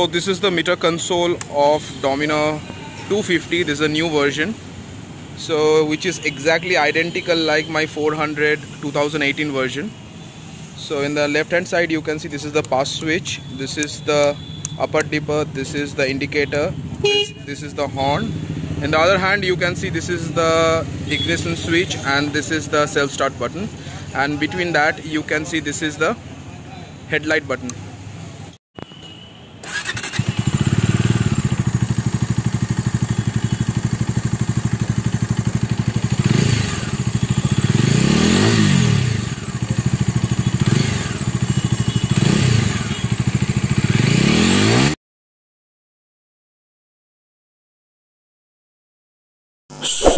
So this is the meter console of Dominar 250. This is a new version, so which is exactly identical like my 400 2018 version. So in the left hand side you can see this is the pass switch, this is the upper dipper, this is the indicator, this is the horn. In the other hand you can see this is the ignition switch and this is the self start button, and between that you can see this is the headlight button.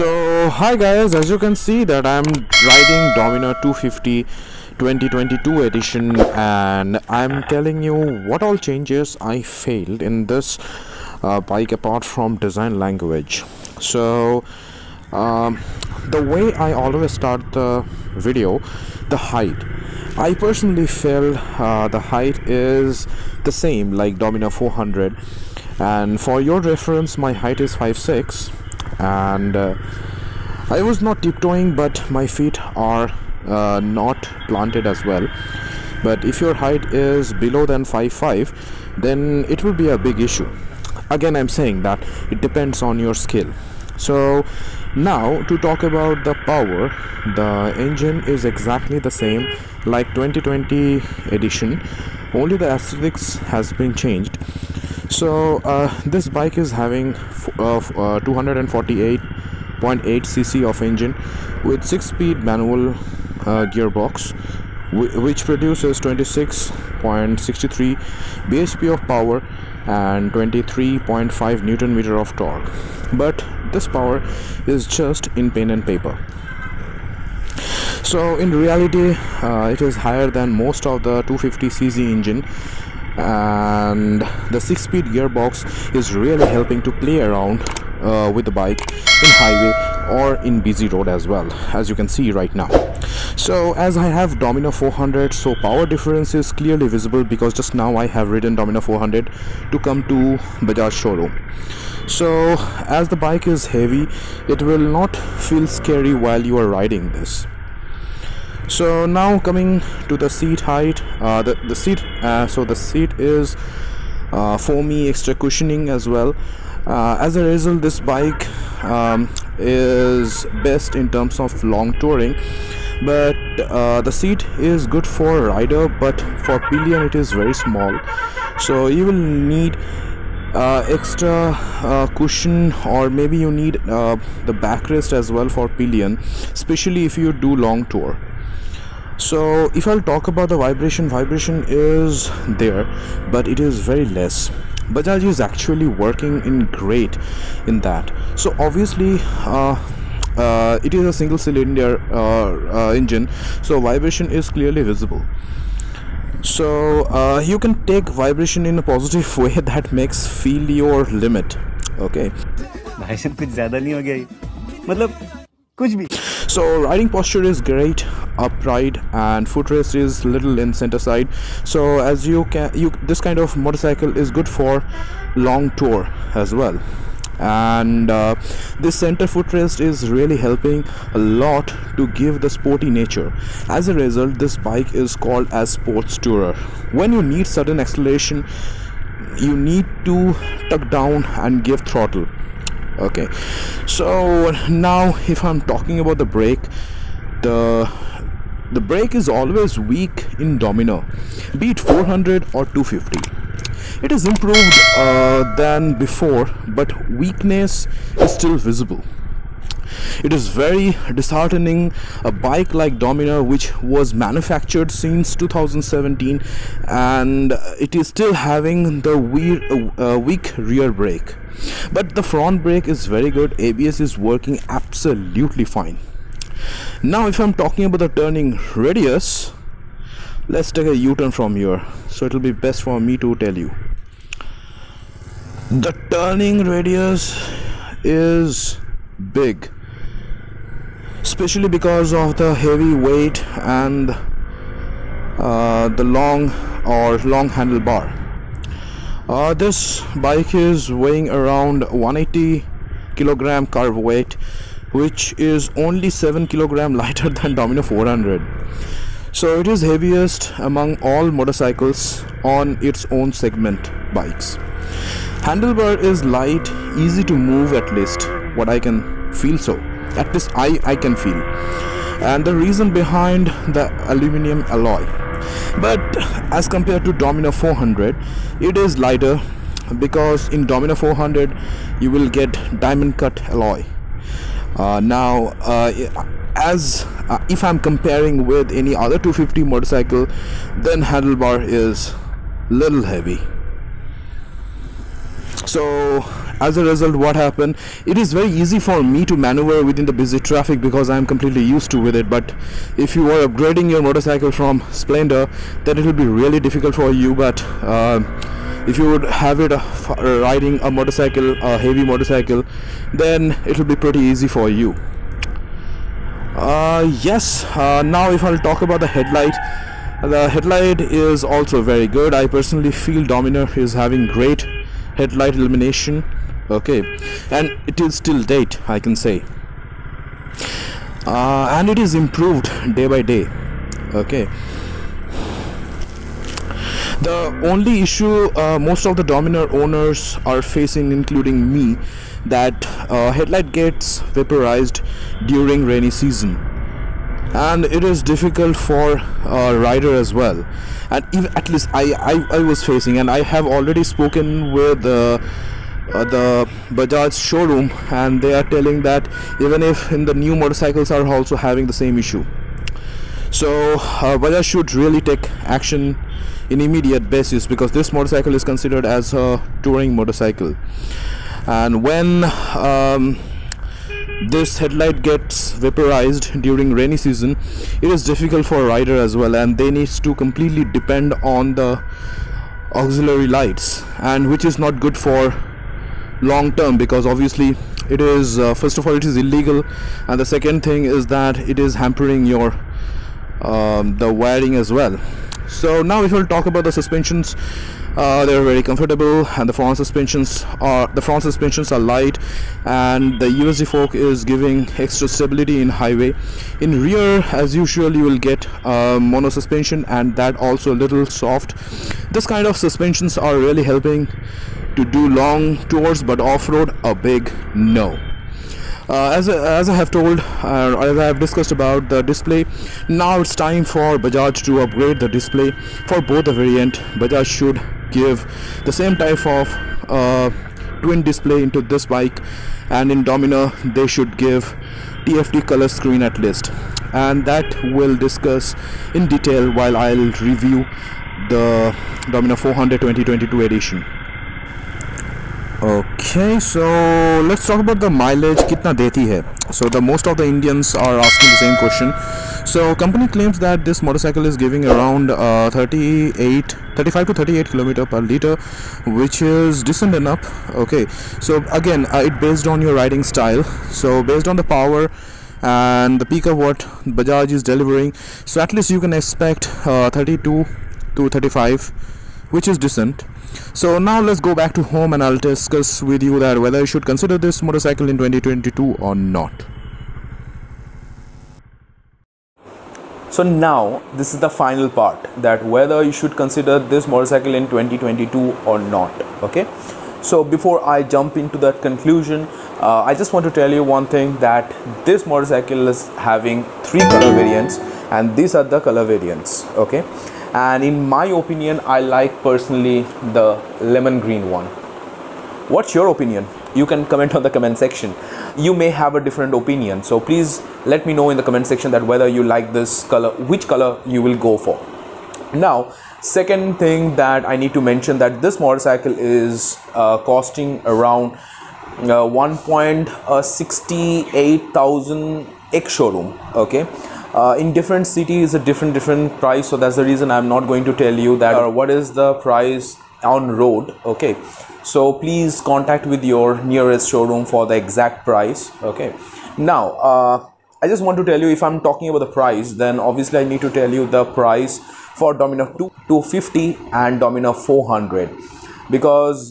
So hi guys, as you can see that I'm riding Dominar 250 2022 edition, and I'm telling you what all changes I failed in this bike apart from design language. So the way I always start the video, the height. I personally felt the height is the same like Dominar 400, and for your reference my height is 5'6", and I was not tiptoeing, but my feet are not planted as well. But if your height is below than 5'5", then it will be a big issue. Again, I'm saying that it depends on your skill. So now to talk about the power, the engine is exactly the same like 2020 edition, only the aesthetics has been changed. So this bike is having 248.8 cc of engine with 6-speed manual gearbox, which produces 26.63 bhp of power and 23.5 Nm of torque. But this power is just in pen and paper. So in reality it is higher than most of the 250cc engine, and the 6-speed gearbox is really helping to play around with the bike in highway or in busy road as well, as you can see right now. So as I have Dominar 400, so power difference is clearly visible, because just now I have ridden Dominar 400 to come to Bajaj showroom. So as the bike is heavy, it will not feel scary while you are riding this. So now coming to the seat height, the seat is foamy, extra cushioning as well. As a result, this bike is best in terms of long touring, but the seat is good for rider, but for pillion it is very small. So you will need extra cushion, or maybe you need the backrest as well for pillion, especially if you do long tour. So if I'll talk about the vibration is there, but it is very less. Bajaj is actually working in great in that. So obviously it is a single cylinder engine, so vibration is clearly visible. So you can take vibration in a positive way that makes feel your limit. Okay. So riding posture is great, upright, and footrest is little in center side. So as you can, this kind of motorcycle is good for long tour as well. And this center footrest is really helping a lot to give the sporty nature. As a result, this bike is called as sports tourer. When you need sudden acceleration, you need to tuck down and give throttle. Okay, so now if I'm talking about the brake, the brake is always weak in Dominar, be it 400 or 250. It is improved than before, but weakness is still visible. It is very disheartening. A bike like Dominar, which was manufactured since 2017, and it is still having the weak rear brake, but the front brake is very good. ABS is working absolutely fine. Now if I'm talking about the turning radius, let's take a U-turn from here, so it will be best for me to tell you. The turning radius is big, especially because of the heavy weight and the long handlebar. This bike is weighing around 180 kilogram carb weight, which is only 7 kilogram lighter than Dominar 400. So it is heaviest among all motorcycles on its own segment bikes. Handlebar is light, easy to move, at least what I can feel. So at least I can feel, and the reason behind the aluminum alloy. But as compared to Dominar 400, it is lighter because in Dominar 400 you will get diamond cut alloy. If I'm comparing with any other 250 motorcycle, then handlebar is little heavy. So as a result, what happened, it is very easy for me to maneuver within the busy traffic because I am completely used to with it. But if you are upgrading your motorcycle from Splendor, then it will be really difficult for you. But if you would have it riding a motorcycle, a heavy motorcycle, then it will be pretty easy for you. Now if I'll talk about the headlight, the headlight is also very good. I personally feel Dominar is having great headlight illumination, okay, and it is till date, I can say, and it is improved day by day, okay. The only issue most of the Dominar owners are facing, including me, that headlight gets vaporized during rainy season, and it is difficult for a rider as well. And even, at least I was facing, and I have already spoken with the Bajaj showroom, and they are telling that even if in the new motorcycles are also having the same issue. So Bajaj should really take action in immediate basis, because this motorcycle is considered as a touring motorcycle, and when this headlight gets vaporized during rainy season, it is difficult for a rider as well, and they need to completely depend on the auxiliary lights, and which is not good for long term, because obviously it is first of all it is illegal, and the second thing is that it is hampering your the wiring as well. So now if we'll talk about the suspensions, they are very comfortable, and the front suspensions are light, and the USD fork is giving extra stability in highway. In rear, as usual, you will get mono suspension, and that also a little soft. This kind of suspensions are really helping to do long tours, but off-road a big no. As I have told, as I have discussed about the display, now it's time for Bajaj to upgrade the display for both the variant. Bajaj should give the same type of twin display into this bike, and in Dominar they should give TFT color screen at least, and that we'll discuss in detail while I'll review the Dominar 400 2022 edition. Okay, so let's talk about the mileage, kitna deti hai. So the most of the Indians are asking the same question. So company claims that this motorcycle is giving around 35 to 38 kilometer per liter, which is decent enough. Okay, so again, it based on your riding style. So based on the power and the peak of what Bajaj is delivering, so at least you can expect 32 to 35, which is decent. So now let's go back to home, and I'll discuss with you that whether you should consider this motorcycle in 2022 or not. So now this is the final part, that whether you should consider this motorcycle in 2022 or not. Okay, so before I jump into that conclusion, I just want to tell you one thing, that this motorcycle is having 3 color variants, and these are the color variants. Okay, and in my opinion, I like personally the lemon green one. What's your opinion? You can comment on the comment section. You may have a different opinion, so please let me know in the comment section that whether you like this color, which color you will go for. Now, second thing that I need to mention, that this motorcycle is costing around 1,68,000 ex-showroom. Okay. In different cities, a different price, so that's the reason I'm not going to tell you that what is the price on road. Okay, so please contact with your nearest showroom for the exact price. Okay, now I just want to tell you, if I'm talking about the price, then obviously I need to tell you the price for Dominar 250 and Dominar 400. because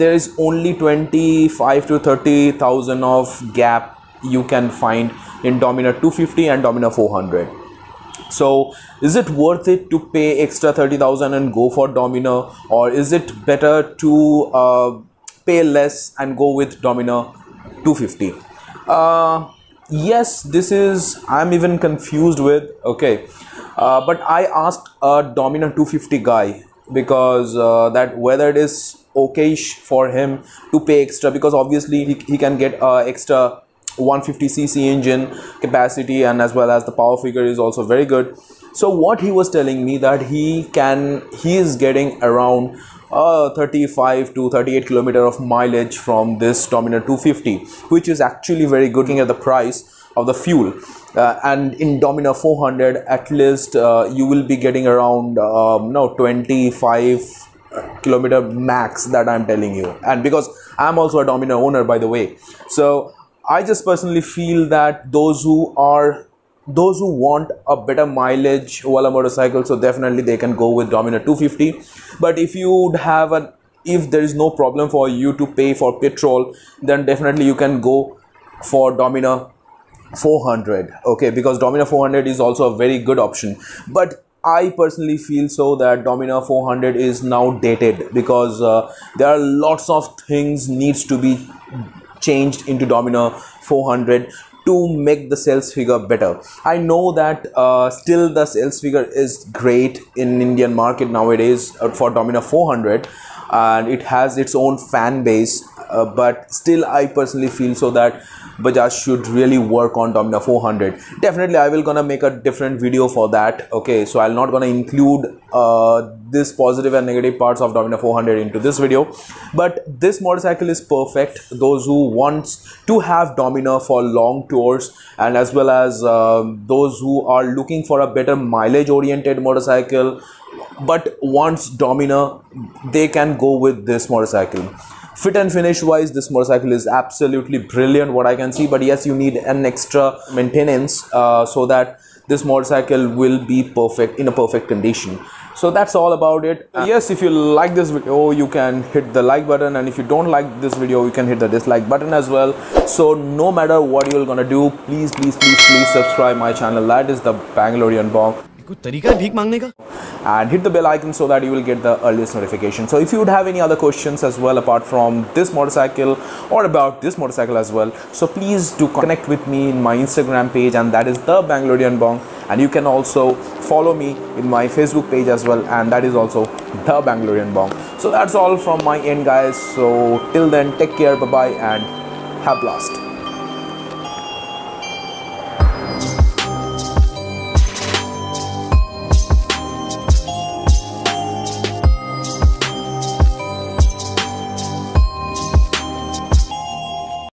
there is only 25 to 30,000 of gap you can find in Dominar 250 and Dominar 400. So is it worth it to pay extra 30,000 and go for Dominar, or is it better to pay less and go with Dominar 250? Yes, this is, I'm even confused with, okay, but I asked a Dominar 250 guy because that whether it is okayish for him to pay extra, because obviously he can get extra 150cc engine capacity, and as well as the power figure is also very good. So what he was telling me that he is getting around 35 to 38 kilometer of mileage from this Dominar 250, which is actually very good looking at the price of the fuel, and in Dominar 400 at least you will be getting around 25 kilometer max, that I'm telling you, and because I'm also a Dominar owner, by the way. So I just personally feel that those who want a better mileage while a motorcycle, so definitely they can go with Dominar 250. But if there is no problem for you to pay for petrol, then definitely you can go for Dominar 400, okay, because Dominar 400 is also a very good option. But I personally feel so that Dominar 400 is now dated, because there are lots of things needs to be changed into Dominar 400 to make the sales figure better. I know that still the sales figure is great in Indian market nowadays for Dominar 400, and it has its own fan base, but still I personally feel so that Bajaj should really work on Dominar 400. Definitely I will gonna make a different video for that, okay, so I'm not gonna include this positive and negative parts of Dominar 400 into this video. But this motorcycle is perfect those who wants to have Dominar for long tours, and as well as those who are looking for a better mileage oriented motorcycle but wants Dominar, they can go with this motorcycle. Fit and finish wise, this motorcycle is absolutely brilliant what I can see, but yes, you need an extra maintenance so that this motorcycle will be perfect in a perfect condition. So that's all about it. Yes, if you like this video, you can hit the like button, and if you don't like this video, you can hit the dislike button as well. So no matter what you're gonna do, please please please please subscribe my channel, that is the TheBangaloreanBong, and hit the bell icon so that you will get the earliest notification. So if you would have any other questions as well apart from this motorcycle or about this motorcycle as well, so please do connect with me in my Instagram page, and that is TheBangaloreanBong, and you can also follow me in my Facebook page as well, and that is also TheBangaloreanBong. So that's all from my end, guys. So till then, take care, bye bye, and have blast.